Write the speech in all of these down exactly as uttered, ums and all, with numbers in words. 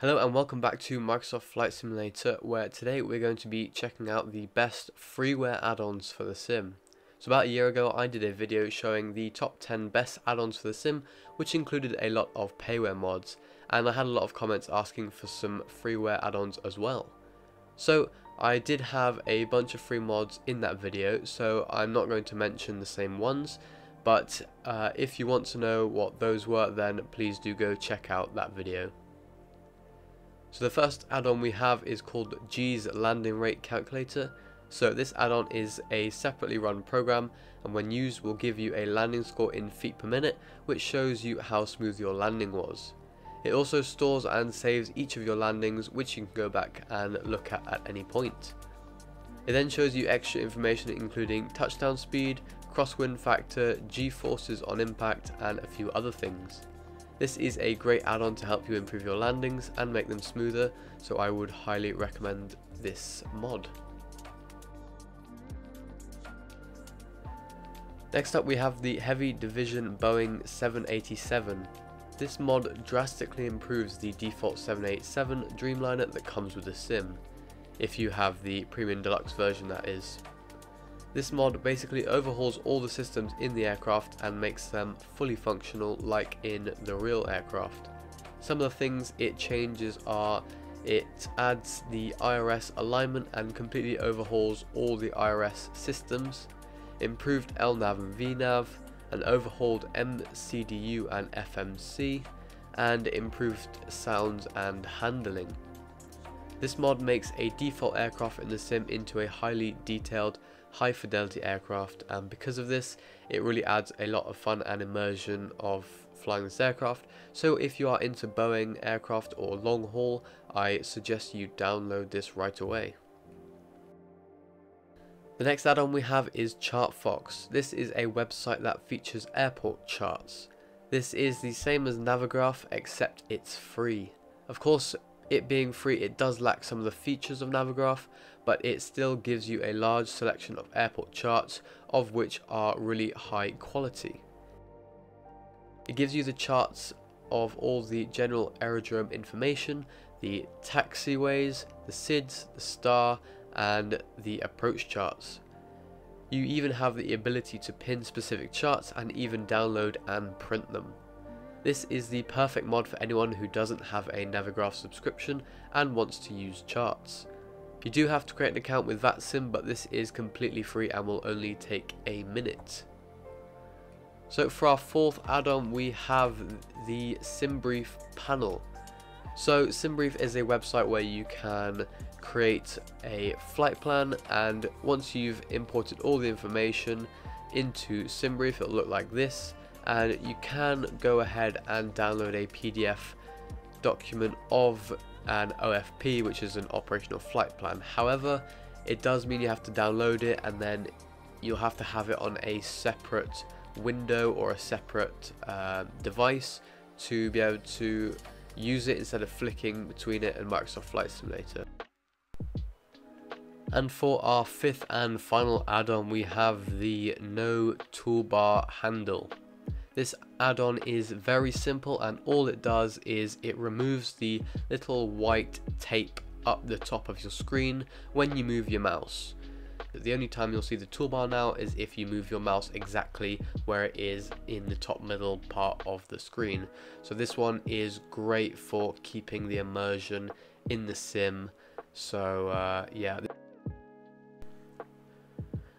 Hello and welcome back to Microsoft Flight Simulator, where today we're going to be checking out the best freeware add-ons for the sim. So about a year ago I did a video showing the top ten best add-ons for the sim, which included a lot of payware mods, and I had a lot of comments asking for some freeware add-ons as well. So I did have a bunch of free mods in that video, so I'm not going to mention the same ones, but uh, if you want to know what those were, then please do go check out that video. So the first add-on we have is called G's Landing Rate Calculator. So this add-on is a separately run program, and when used will give you a landing score in feet per minute, which shows you how smooth your landing was. It also stores and saves each of your landings, which you can go back and look at at any point. It then shows you extra information including touchdown speed, crosswind factor, g-forces on impact, and a few other things. This is a great add-on to help you improve your landings and make them smoother, so I would highly recommend this mod. Next up we have the Heavy Division Boeing seven eighty-seven. This mod drastically improves the default seven eighty-seven Dreamliner that comes with the sim, if you have the Premium Deluxe version that is. This mod basically overhauls all the systems in the aircraft and makes them fully functional like in the real aircraft. Some of the things it changes are, it adds the I R S alignment and completely overhauls all the I R S systems, improved L nav and V nav, an overhauled M C D U and F M C, and improved sounds and handling. This mod makes a default aircraft in the sim into a highly detailed, high fidelity aircraft, and because of this it really adds a lot of fun and immersion of flying this aircraft. So if you are into Boeing aircraft or long haul, I suggest you download this right away. The next add-on we have is Chartfox. This is a website that features airport charts. This is the same as Navigraph, except it's free. Of course, it being free, it does lack some of the features of Navigraph, but it still gives you a large selection of airport charts, of which are really high quality. It gives you the charts of all the general aerodrome information, the taxiways, the S I Ds, the star, and the approach charts. You even have the ability to pin specific charts and even download and print them. This is the perfect mod for anyone who doesn't have a Navigraph subscription and wants to use charts. You do have to create an account with VATSIM, but this is completely free and will only take a minute. So for our fourth add-on we have the SimBrief panel. So SimBrief is a website where you can create a flight plan, and once you've imported all the information into SimBrief it'll look like this. And you can go ahead and download a P D F document of an O F P, which is an operational flight plan. However, it does mean you have to download it, and then you'll have to have it on a separate window or a separate uh, device to be able to use it, instead of flicking between it and Microsoft Flight Simulator. And for our fifth and final add-on we have the NoToolBarHandle. This add-on is very simple, and all it does is it removes the little white tape up the top of your screen when you move your mouse. The only time you'll see the toolbar now is if you move your mouse exactly where it is in the top middle part of the screen. So this one is great for keeping the immersion in the sim. So uh, yeah.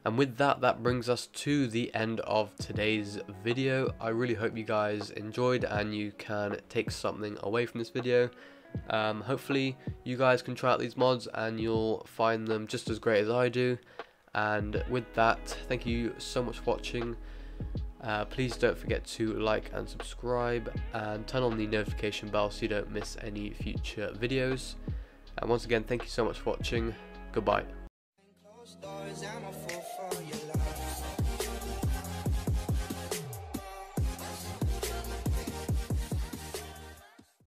And with that, that brings us to the end of today's video. I really hope you guys enjoyed and you can take something away from this video. Um, hopefully you guys can try out these mods and you'll find them just as great as I do. And with that, thank you so much for watching. Uh, please don't forget to like and subscribe and turn on the notification bell so you don't miss any future videos. And once again, thank you so much for watching. Goodbye.